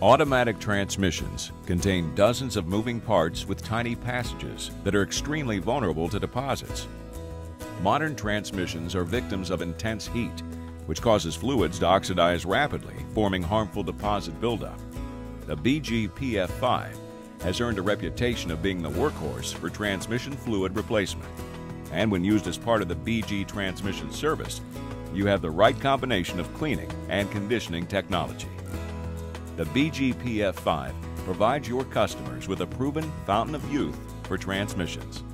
Automatic transmissions contain dozens of moving parts with tiny passages that are extremely vulnerable to deposits. Modern transmissions are victims of intense heat, which causes fluids to oxidize rapidly, forming harmful deposit buildup. The BG PF5 has earned a reputation of being the workhorse for transmission fluid replacement. And when used as part of the BG Transmission Service, you have the right combination of cleaning and conditioning technology. The BG PF5 provides your customers with a proven fountain of youth for transmissions.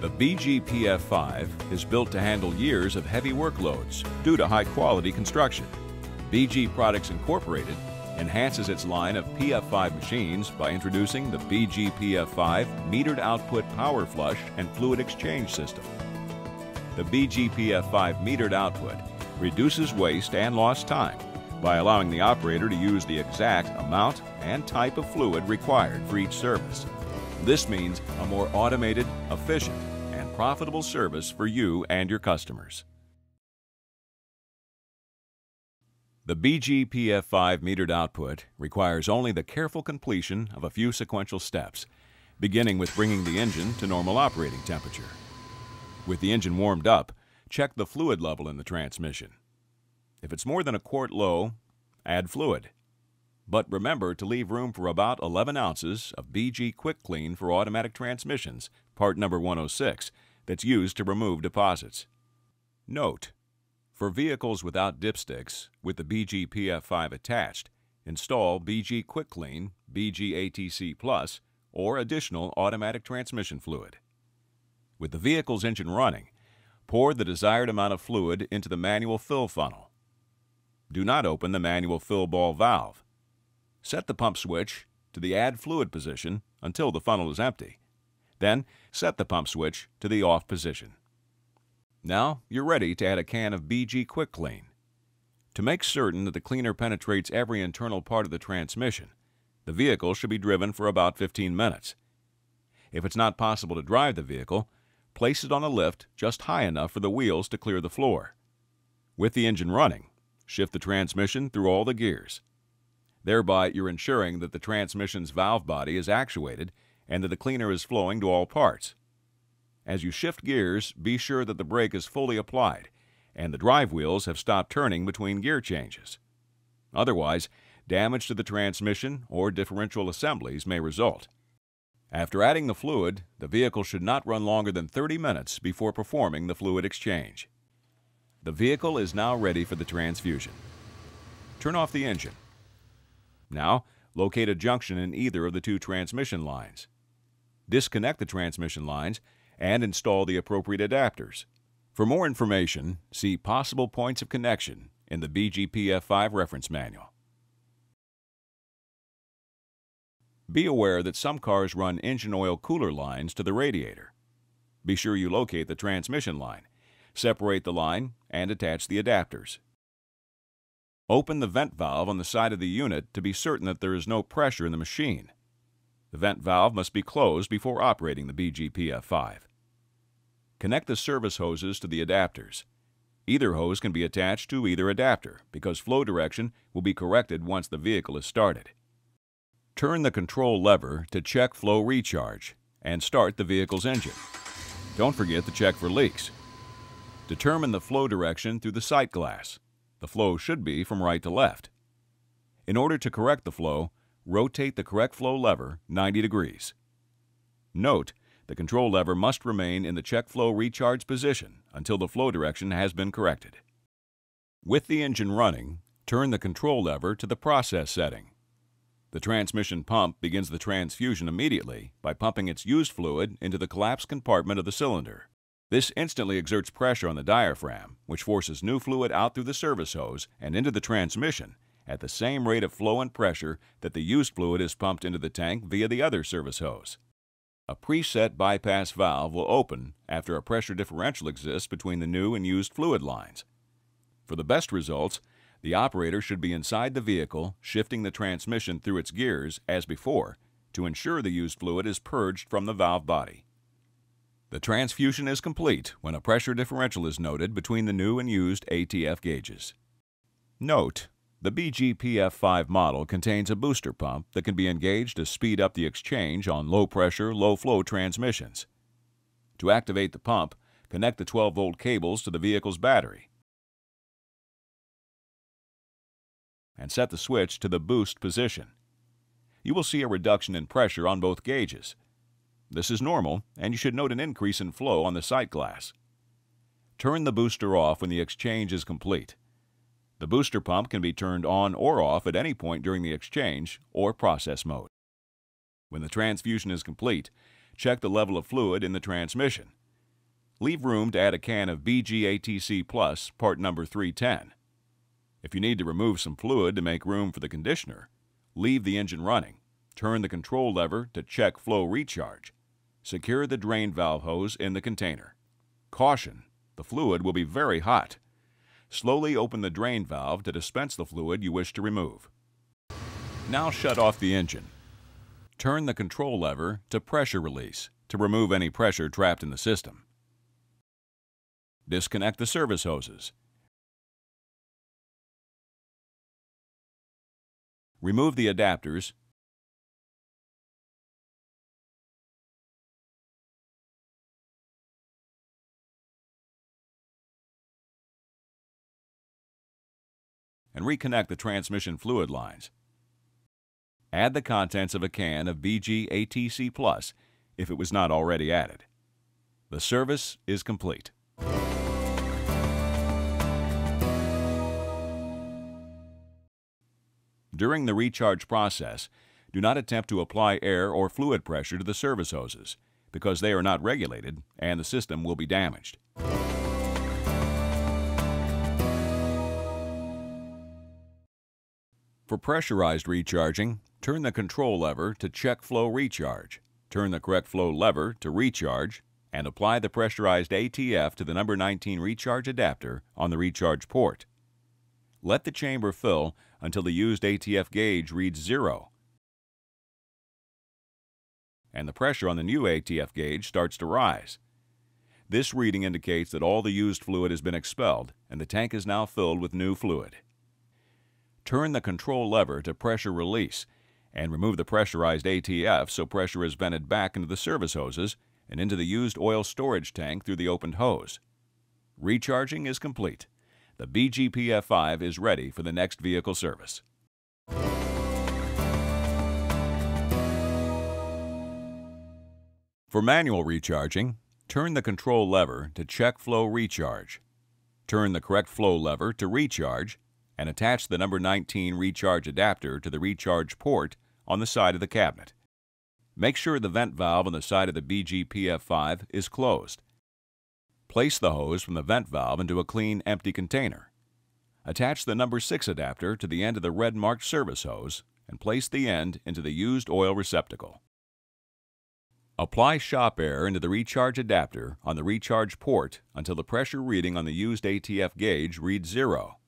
The BG PF5 is built to handle years of heavy workloads due to high-quality construction. BG Products Incorporated enhances its line of PF5 machines by introducing the BG PF5 metered output power flush and fluid exchange system. The BG PF5 metered output reduces waste and lost time by allowing the operator to use the exact amount and type of fluid required for each service. This means a more automated, efficient, and profitable service for you and your customers. The BG PF5 metered output requires only the careful completion of a few sequential steps, beginning with bringing the engine to normal operating temperature. With the engine warmed up, check the fluid level in the transmission. If it's more than a quart low, add fluid. But remember to leave room for about 11 ounces of BG Quick Clean for Automatic Transmissions, part number 106, that's used to remove deposits. Note: for vehicles without dipsticks with the BG PF5 attached, install BG Quick Clean, BG ATC Plus, or additional automatic transmission fluid. With the vehicle's engine running, pour the desired amount of fluid into the manual fill funnel. Do not open the manual fill ball valve. Set the pump switch to the add fluid position until the funnel is empty. Then set the pump switch to the off position. Now you're ready to add a can of BG Quick Clean. To make certain that the cleaner penetrates every internal part of the transmission, the vehicle should be driven for about 15 minutes. If it's not possible to drive the vehicle, place it on a lift just high enough for the wheels to clear the floor. With the engine running, shift the transmission through all the gears. Thereby, you're ensuring that the transmission's valve body is actuated and that the cleaner is flowing to all parts. As you shift gears, be sure that the brake is fully applied and the drive wheels have stopped turning between gear changes. Otherwise, damage to the transmission or differential assemblies may result. After adding the fluid, the vehicle should not run longer than 30 minutes before performing the fluid exchange. The vehicle is now ready for the transfusion. Turn off the engine. Now, locate a junction in either of the two transmission lines. Disconnect the transmission lines and install the appropriate adapters. For more information, see possible points of connection in the BG PF5 reference manual. Be aware that some cars run engine oil cooler lines to the radiator. Be sure you locate the transmission line, separate the line, and attach the adapters. Open the vent valve on the side of the unit to be certain that there is no pressure in the machine. The vent valve must be closed before operating the BG PF5. Connect the service hoses to the adapters. Either hose can be attached to either adapter because flow direction will be corrected once the vehicle is started. Turn the control lever to check flow recharge and start the vehicle's engine. Don't forget to check for leaks. Determine the flow direction through the sight glass. The flow should be from right to left. In order to correct the flow, rotate the correct flow lever 90 degrees. Note, the control lever must remain in the check flow recharge position until the flow direction has been corrected. With the engine running, turn the control lever to the process setting. The transmission pump begins the transfusion immediately by pumping its used fluid into the collapsed compartment of the cylinder. This instantly exerts pressure on the diaphragm, which forces new fluid out through the service hose and into the transmission at the same rate of flow and pressure that the used fluid is pumped into the tank via the other service hose. A preset bypass valve will open after a pressure differential exists between the new and used fluid lines. For the best results, the operator should be inside the vehicle, shifting the transmission through its gears as before to ensure the used fluid is purged from the valve body. The transfusion is complete when a pressure differential is noted between the new and used ATF gauges. Note: The BG PF5 model contains a booster pump that can be engaged to speed up the exchange on low-pressure, low-flow transmissions. To activate the pump, connect the 12-volt cables to the vehicle's battery and set the switch to the boost position. You will see a reduction in pressure on both gauges. This is normal, and you should note an increase in flow on the sight glass. Turn the booster off when the exchange is complete. The booster pump can be turned on or off at any point during the exchange or process mode. When the transfusion is complete, check the level of fluid in the transmission. Leave room to add a can of BG ATC Plus, part number 310. If you need to remove some fluid to make room for the conditioner, leave the engine running, turn the control lever to check flow recharge, secure the drain valve hose in the container. Caution, the fluid will be very hot. Slowly open the drain valve to dispense the fluid you wish to remove. Now shut off the engine. Turn the control lever to pressure release to remove any pressure trapped in the system. Disconnect the service hoses. Remove the adapters and reconnect the transmission fluid lines. Add the contents of a can of BG ATC Plus if it was not already added. The service is complete. During the recharge process, do not attempt to apply air or fluid pressure to the service hoses because they are not regulated and the system will be damaged. For pressurized recharging, turn the control lever to check flow recharge, turn the correct flow lever to recharge, and apply the pressurized ATF to the number 19 recharge adapter on the recharge port. Let the chamber fill until the used ATF gauge reads 0 and the pressure on the new ATF gauge starts to rise. This reading indicates that all the used fluid has been expelled and the tank is now filled with new fluid. Turn the control lever to pressure release and remove the pressurized ATF so pressure is vented back into the service hoses and into the used oil storage tank through the opened hose. Recharging is complete. The BG PF5 is ready for the next vehicle service. For manual recharging, turn the control lever to check flow recharge. Turn the correct flow lever to recharge and attach the number 19 recharge adapter to the recharge port on the side of the cabinet. Make sure the vent valve on the side of the BG PF5 is closed. Place the hose from the vent valve into a clean, empty container. Attach the number 6 adapter to the end of the red-marked service hose and place the end into the used oil receptacle. Apply shop air into the recharge adapter on the recharge port until the pressure reading on the used ATF gauge reads 0.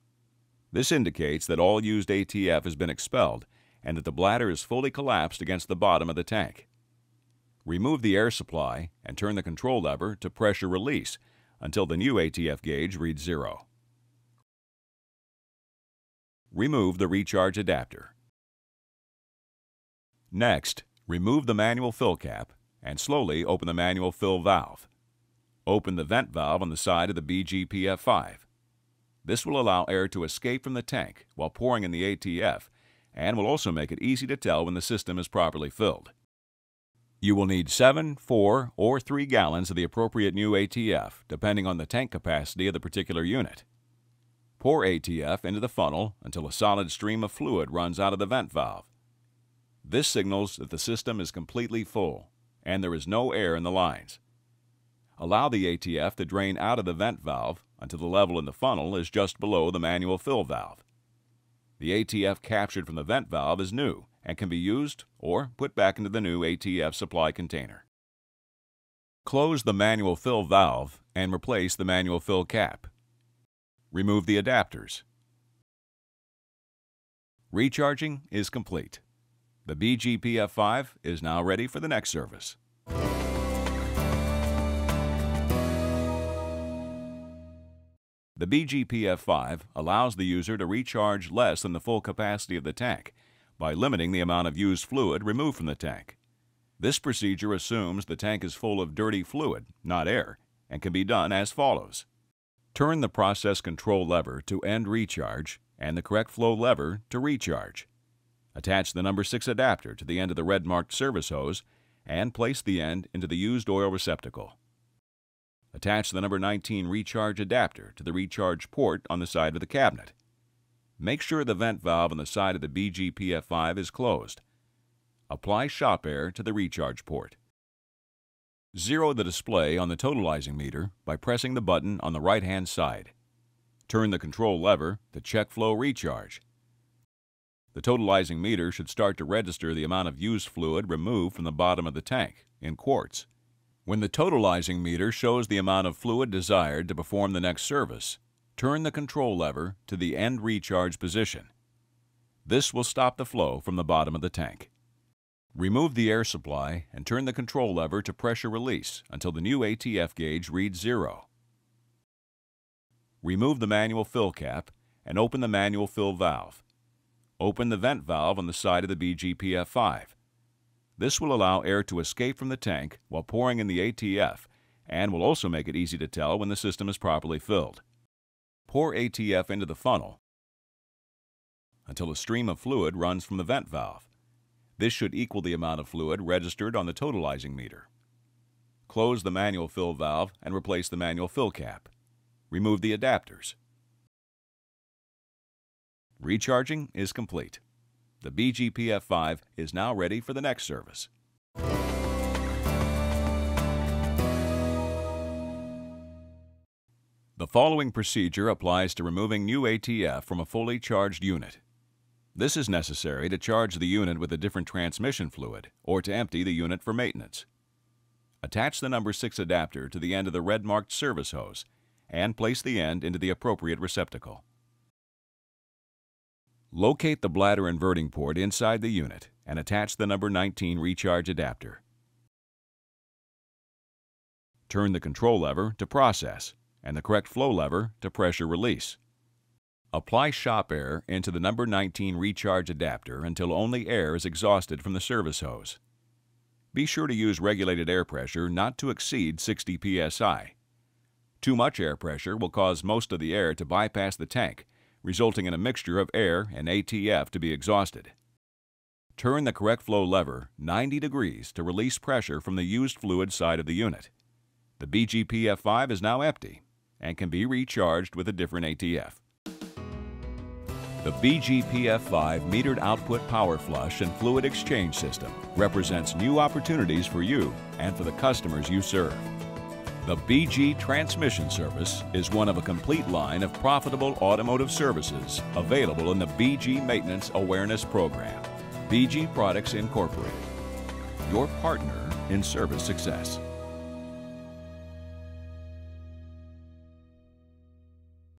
This indicates that all used ATF has been expelled and that the bladder is fully collapsed against the bottom of the tank. Remove the air supply and turn the control lever to pressure release until the new ATF gauge reads 0. Remove the recharge adapter. Next, remove the manual fill cap and slowly open the manual fill valve. Open the vent valve on the side of the BG PF5. This will allow air to escape from the tank while pouring in the ATF and will also make it easy to tell when the system is properly filled. You will need 7, 4, or 3 gallons of the appropriate new ATF, depending on the tank capacity of the particular unit. Pour ATF into the funnel until a solid stream of fluid runs out of the vent valve. This signals that the system is completely full and there is no air in the lines. Allow the ATF to drain out of the vent valve until the level in the funnel is just below the manual fill valve. The ATF captured from the vent valve is new and can be used or put back into the new ATF supply container. Close the manual fill valve and replace the manual fill cap. Remove the adapters. Recharging is complete. The BG PF5 is now ready for the next service. The BGPF5 allows the user to recharge less than the full capacity of the tank by limiting the amount of used fluid removed from the tank. This procedure assumes the tank is full of dirty fluid, not air, and can be done as follows. Turn the process control lever to end recharge and the correct flow lever to recharge. Attach the number 6 adapter to the end of the red marked service hose and place the end into the used oil receptacle. Attach the number 19 recharge adapter to the recharge port on the side of the cabinet. Make sure the vent valve on the side of the BGPF5 is closed. Apply shop air to the recharge port. Zero the display on the totalizing meter by pressing the button on the right-hand side. Turn the control lever to check flow recharge. The totalizing meter should start to register the amount of used fluid removed from the bottom of the tank in quarts. When the totalizing meter shows the amount of fluid desired to perform the next service, turn the control lever to the end recharge position. This will stop the flow from the bottom of the tank. Remove the air supply and turn the control lever to pressure release until the new ATF gauge reads 0. Remove the manual fill cap and open the manual fill valve. Open the vent valve on the side of the BGPF5. This will allow air to escape from the tank while pouring in the ATF and will also make it easy to tell when the system is properly filled. Pour ATF into the funnel until a stream of fluid runs from the vent valve. This should equal the amount of fluid registered on the totalizing meter. Close the manual fill valve and replace the manual fill cap. Remove the adapters. Recharging is complete. The BGPF5 is now ready for the next service. The following procedure applies to removing new ATF from a fully charged unit. This is necessary to charge the unit with a different transmission fluid or to empty the unit for maintenance. Attach the number 6 adapter to the end of the red marked service hose and place the end into the appropriate receptacle. Locate the bladder inverting port inside the unit and attach the number 19 recharge adapter. Turn the control lever to process and the correct flow lever to pressure release. Apply shop air into the number 19 recharge adapter until only air is exhausted from the service hose. Be sure to use regulated air pressure not to exceed 60 psi. Too much air pressure will cause most of the air to bypass the tank, resulting in a mixture of air and ATF to be exhausted. Turn the correct flow lever 90 degrees to release pressure from the used fluid side of the unit. The BGPF5 is now empty and can be recharged with a different ATF. The BGPF5 metered output power flush and fluid exchange system represents new opportunities for you and for the customers you serve. The BG Transmission Service is one of a complete line of profitable automotive services available in the BG Maintenance Awareness Program. BG Products Incorporated, your partner in service success.